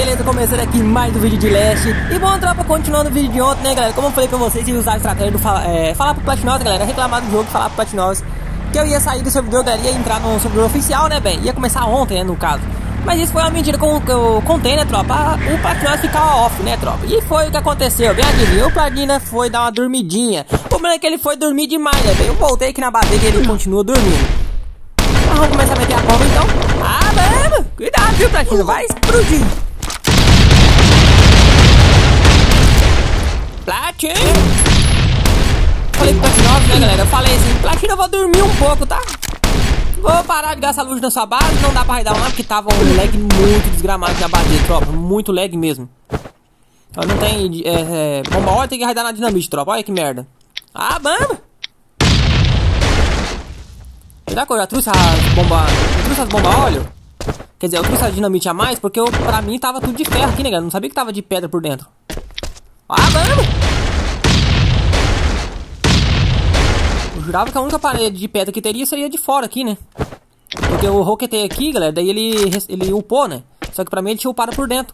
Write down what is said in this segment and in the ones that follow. Beleza, começando aqui mais um vídeo de leste. E bom, tropa, continuando o vídeo de ontem, né, galera? Como eu falei com vocês, eu ia usar a estratégia de falar pro Platinov, galera, reclamar do jogo, falar pro Platinov que eu ia sair do servidor, galera, ia entrar no servidor oficial, né, bem? Ia começar ontem, né, no caso. Mas isso foi uma mentira que eu contei, né, tropa? O Platinov ficava off, né, tropa? E foi o que aconteceu, bem adivinha. O Platinov foi dar uma dormidinha. O problema é que ele foi dormir demais, né, bem? Eu voltei aqui na bandeira e ele continua dormindo. Mas vamos começar a meter a bomba, então. Ah, mano, cuidado, viu, Platinov? Vai explodir. Platinov. Falei pro Platinov, né, galera? Eu falei assim, Platinov, eu vou dormir um pouco, tá? Vou parar de gastar luz na sua base. Não dá pra raidar uma, porque tava um lag muito desgramado na base, tropa. Muito lag mesmo. Então, não tem bomba, olha, tem que raidar na dinamite, tropa. Olha que merda. Ah, bamba. Será que eu já trouxe as bombas? Eu trouxe as bombas a óleo? Quer dizer, eu trouxe a dinamite a mais porque eu, pra mim tava tudo de ferro aqui, né, galera? Não sabia que tava de pedra por dentro. Ah, vamos! Eu jurava que a única parede de pedra que teria seria de fora aqui, né? Porque eu roquetei aqui, galera, daí ele upou, né? Só que pra mim ele tinha upado por dentro.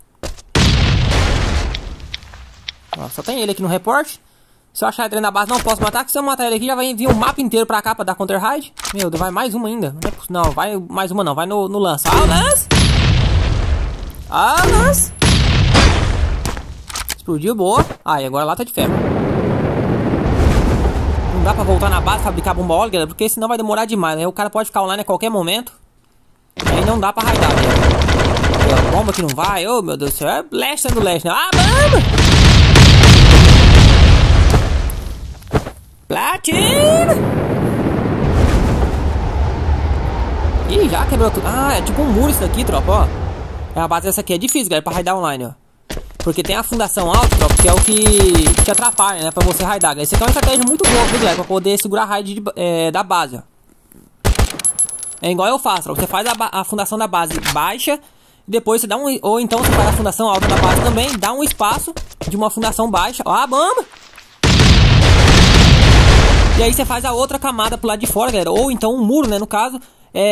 Ó, só tem ele aqui no reporte. Se eu achar ele dentro da base, não posso matar, porque se eu matar ele aqui, já vai vir o mapa inteiro pra cá pra dar counter raid. Meu Deus, vai mais uma ainda. Não, vai mais uma não, vai no lance. Ah, o lance! Ah, o lance! Explodiu, boa. Ah, e agora lá tá de ferro. Não dá pra voltar na base, fabricar bomba óleo, galera, porque senão vai demorar demais, né? O cara pode ficar online a qualquer momento. Aí não dá pra raidar, velho. Bomba que não vai, ô, meu Deus do céu. É leste do leste, né? Ah, vamos! Platinov! Ih, já quebrou tudo. Ah, é tipo um muro isso daqui, tropa, ó. É a base dessa aqui, é difícil, galera, pra raidar online, ó. Porque tem a fundação alta, tropa, que é o que te atrapalha, né, pra você raidar, galera. Isso aqui é uma estratégia muito boa, viu, galera, pra poder segurar a raid da base, ó. É igual eu faço, tropa. Você faz a fundação da base baixa, depois você dá um... Ou então você faz a fundação alta da base também, dá um espaço de uma fundação baixa. Ó, a bomba! E aí você faz a outra camada pro lado de fora, galera. Ou então um muro, né, no caso,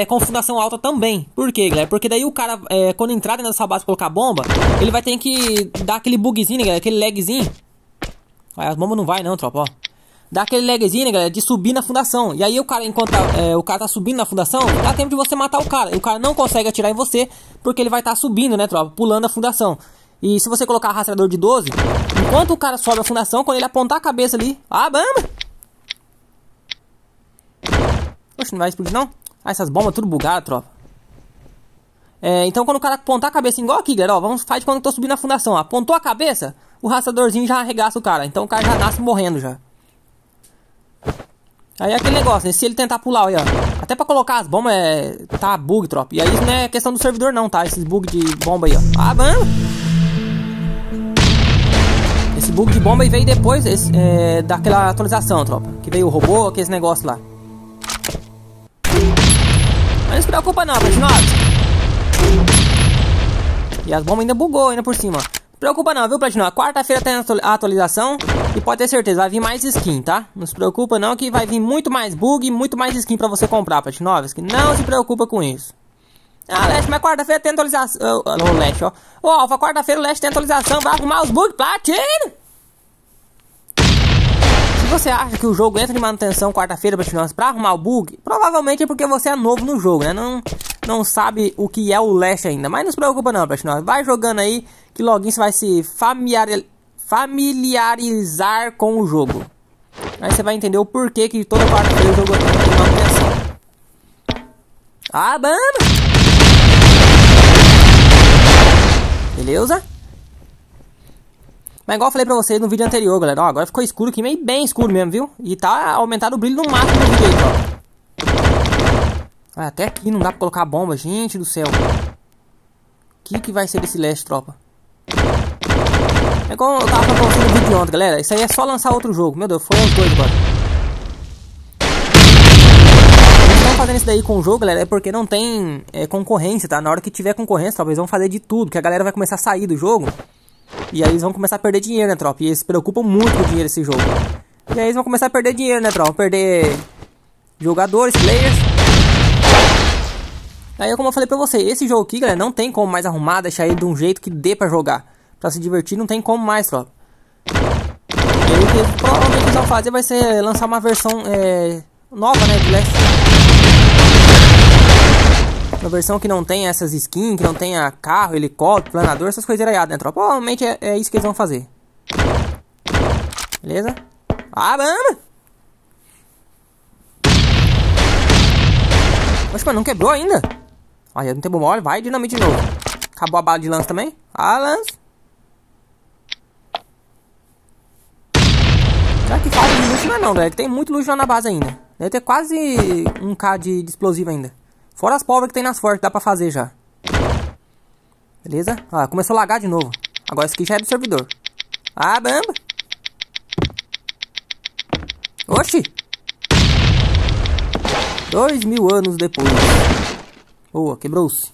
com fundação alta também. Por quê, galera? Porque daí o cara, quando entrar dentro dessa base e colocar bomba, ele vai ter que dar aquele bugzinho, né, galera, aquele lagzinho. Aí as bombas não vai não, tropa, ó. Dá aquele lagzinho, né, galera, de subir na fundação. E aí o cara, enquanto o cara tá subindo na fundação, dá tempo de você matar o cara. E o cara não consegue atirar em você, porque ele vai estar subindo, né, tropa, pulando a fundação. E se você colocar rastreador de 12, enquanto o cara sobe a fundação, quando ele apontar a cabeça ali... Ah, bamba! Oxe, não vai explodir não? Ah, essas bombas tudo bugadas, tropa. Então quando o cara apontar a cabeça igual aqui, galera, ó, vamos fazer de quando eu tô subindo na fundação, ó. Apontou a cabeça, o rastreadorzinho já arregaça o cara. Então o cara já nasce morrendo já. Aí é aquele negócio, né? Se ele tentar pular, olha, ó, até pra colocar as bombas tá bug, tropa. E aí isso não é questão do servidor não, tá? Esses bug de bomba aí, ó. Ah, bamba! Esse bug de bomba aí veio depois daquela atualização, tropa. Que veio o robô, aquele negócio lá. Não se preocupa não, Platinov. E as bombas ainda bugou, ainda por cima. Não se preocupa não, viu, Platinov? Quarta-feira tem a atualização e pode ter certeza, vai vir mais skin, tá? Não se preocupa não que vai vir muito mais bug e muito mais skin pra você comprar, Platinov. Não se preocupa com isso. Ah, Leste, mas quarta-feira tem atualização. Ô, Leste, ó. Ô, Alfa, quarta-feira o Leste tem atualização, vai arrumar os bugs, Platinov. Se você acha que o jogo entra de manutenção quarta-feira pra arrumar o bug, provavelmente é porque você é novo no jogo, né? Não sabe o que é o Leste ainda. Mas não se preocupa não, Platinov. Vai jogando aí que logo você vai se familiarizar com o jogo. Aí você vai entender o porquê que toda quarta-feira o jogo entra de manutenção. Ah, bamba! Beleza? Mas igual eu falei pra vocês no vídeo anterior, galera, ó, agora ficou escuro aqui, meio bem escuro mesmo, viu? E tá aumentado o brilho no máximo do vídeo aí, ó. Até aqui não dá pra colocar bomba, gente do céu. O que vai ser desse leste, tropa? É igual eu tava falando pra vocês no vídeo de ontem, galera, isso aí é só lançar outro jogo. Meu Deus, foi um doido agora. Eles estão fazendo isso daí com o jogo, galera, é porque não tem concorrência, tá? Na hora que tiver concorrência, talvez vão fazer de tudo, que a galera vai começar a sair do jogo. E aí eles vão começar a perder dinheiro, né, tropa? E eles se preocupam muito com o dinheiro desse jogo. E aí eles vão começar a perder dinheiro, né, tropa? Perder jogadores, players. Aí, como eu falei pra você, esse jogo aqui, galera, não tem como mais arrumar, deixar ele de um jeito que dê pra jogar, pra se divertir, não tem como mais, tropa. E aí, o que provavelmente eles vão fazer vai ser lançar uma versão nova, né, do Last. Uma versão que não tem essas skins, que não tenha carro, helicóptero, planador, essas coisas aí, né, tropa. Provavelmente é isso que eles vão fazer. Beleza? Ah, mano! Oxe, mano, não quebrou ainda? Olha, não tem bomba, olha, vai, dinamite de novo. Acabou a bala de lance também. Ah, lance. Será que falta de luxo? Não é não, velho. Tem muito luxo lá na base ainda. Deve ter quase 1k de explosivo ainda. Fora as pólvora que tem nas fortes, dá pra fazer já. Beleza? Ah, começou a lagar de novo. Agora esse aqui já é do servidor. Ah, bamba. Oxi. 2000 anos depois. Boa, quebrou-se.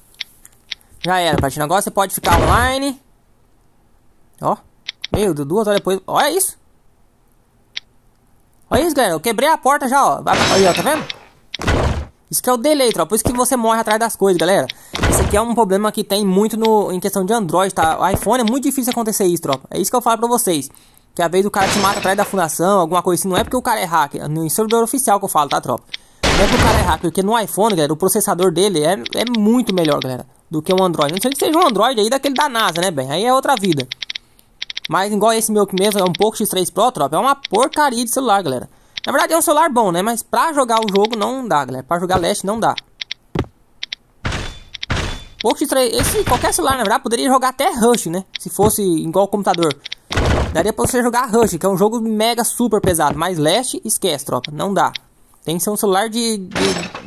Já era, Platinov. Agora você pode ficar online. Ó. Meu, 2 horas depois. Olha isso. Olha isso, galera. Eu quebrei a porta já, ó. Aí, ó, tá vendo? Isso que é o delay, tropa. Por isso que você morre atrás das coisas, galera. Isso aqui é um problema que tem muito em questão de Android, tá? O iPhone é muito difícil acontecer isso, tropa. É isso que eu falo pra vocês. Que às vezes o cara te mata atrás da fundação, alguma coisa assim. Não é porque o cara é hacker. No servidor oficial que eu falo, tá, tropa? É pro cara errar, porque no iPhone, galera, o processador dele é muito melhor, galera, do que um Android. Não sei que seja um Android aí daquele da NASA, né, bem? Aí é outra vida. Mas igual esse meu que mesmo, é um Poco X3 Pro, tropa, é uma porcaria de celular, galera. Na verdade é um celular bom, né, mas pra jogar o jogo não dá, galera. Pra jogar Last não dá. Poco X3, qualquer celular, na verdade, poderia jogar até Rush, né, se fosse igual o computador. Daria pra você jogar Rush, que é um jogo mega super pesado, mas Last, esquece, tropa, não dá. Tem que ser um celular de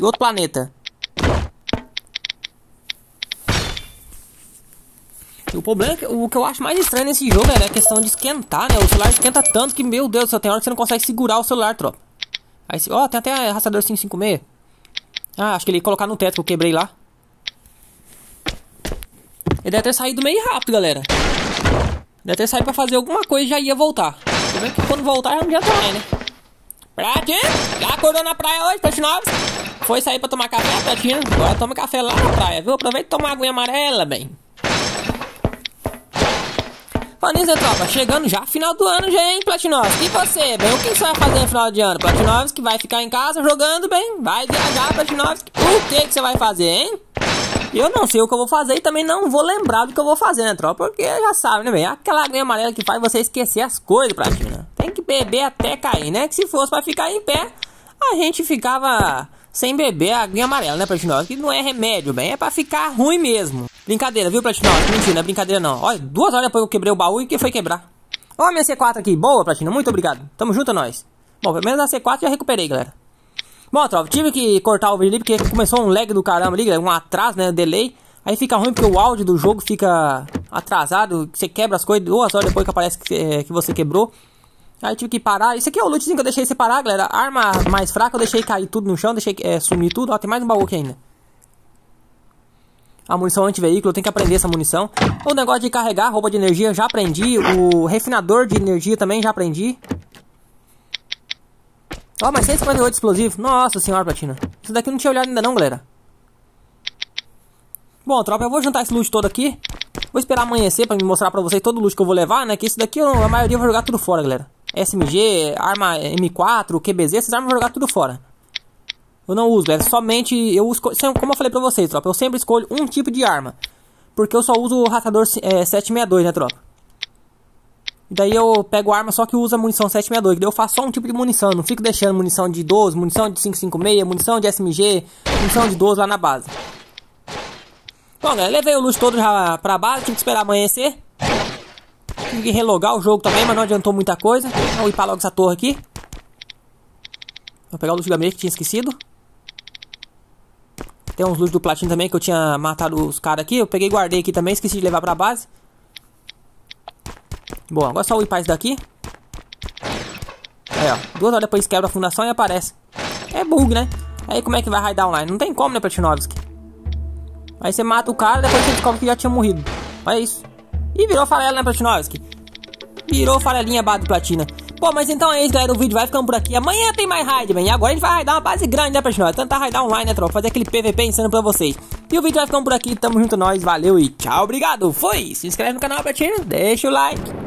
outro planeta. E o problema é que o que eu acho mais estranho nesse jogo é a questão de esquentar, né? O celular esquenta tanto que, meu Deus, só tem hora que você não consegue segurar o celular, tropa. Aí, ó, tem até arrastador 556. Ah, acho que ele ia colocar no teto que eu quebrei lá. Ele deve ter saído meio rápido, galera. Deve ter saído pra fazer alguma coisa e já ia voltar. Como é que quando voltar já não adianta mais, né? Platinov, já acordou na praia hoje, Platinov? Foi sair pra tomar café, Platinov? Agora toma café lá na praia, viu? Aproveita e toma uma aguinha amarela, bem. Falando isso, tropa, chegando já final do ano, já, hein, Platinov? E você, bem? O que você vai fazer no final de ano? Platinov, que vai ficar em casa jogando, bem? Vai viajar, Platinov? O que você vai fazer, hein? Eu não sei o que eu vou fazer e também não vou lembrar do que eu vou fazer, né, tropa? Porque já sabe, né, bem? Aquela aguinha amarela que faz você esquecer as coisas, Platinov. Tem que beber até cair, né? Que se fosse pra ficar em pé, a gente ficava sem beber a aguinha amarela, né, Platinov? Que não é remédio, bem, é pra ficar ruim mesmo. Brincadeira, viu, Platinov? Mentira, não é brincadeira não. Olha, 2 horas depois eu quebrei o baú e que foi quebrar. Ó, minha C4 aqui, boa, Platinov, muito obrigado. Tamo junto, nós. Bom, pelo menos a C4 já recuperei, galera. Bom, tropa, tive que cortar o vídeo ali porque começou um lag do caramba ali, galera, um atraso, né, delay. Aí fica ruim porque o áudio do jogo fica atrasado, você quebra as coisas 2 horas depois que aparece que você quebrou. Aí tive que parar. Isso aqui é o lootzinho que eu deixei separar, galera. Arma mais fraca, eu deixei cair tudo no chão, deixei sumir tudo. Ó, tem mais um baú aqui ainda. A munição anti-veículo, eu tenho que aprender essa munição. O negócio de carregar roupa de energia, já aprendi. O refinador de energia também já aprendi. Ó, mas 158 de explosivo. Nossa senhora, Platinov. Isso daqui eu não tinha olhado ainda não, galera. Bom, tropa, eu vou juntar esse loot todo aqui. Vou esperar amanhecer pra me mostrar pra vocês todo o loot que eu vou levar, né? Que isso daqui a maioria eu vou jogar tudo fora, galera. SMG, arma M4, QBZ, essas armas eu vou jogar tudo fora. Eu não uso, galera, somente eu uso, como eu falei pra vocês, tropa, eu sempre escolho um tipo de arma. Porque eu só uso o rastreador 762, né, tropa? E daí eu pego arma só que usa munição 762, que daí eu faço só um tipo de munição, não fico deixando munição de 12, munição de 556, munição de SMG, munição de 12 lá na base. Bom, galera, levei o loot todo já pra base, tive que esperar amanhecer. Tive que relogar o jogo também, mas não adiantou muita coisa. Vou ir para logo essa torre aqui. Vou pegar o loot do gabinete que tinha esquecido. Tem uns loot do Platinov também que eu tinha matado os caras aqui. Eu peguei e guardei aqui também, esqueci de levar pra base. Bom, agora é só ir pra esse daqui. Aí, ó, 2 horas depois quebra a fundação e aparece. É bug, né? Aí como é que vai raidar online? Não tem como, né, Platinovski? Aí você mata o cara, depois você descobre que já tinha morrido. Olha isso. E virou farela, né, Platinov? Virou farelinha base do Platina. Bom, mas então é isso, galera. O vídeo vai ficando por aqui. Amanhã tem mais raid, man. E agora a gente vai raidar uma base grande, né, pessoal? Tentar raidar online, né, tropa? Fazer aquele PVP insano pra vocês. E o vídeo vai ficando por aqui. Tamo junto, nós. Valeu e tchau. Obrigado. Foi. Se inscreve no canal, apertinho. Deixa o like.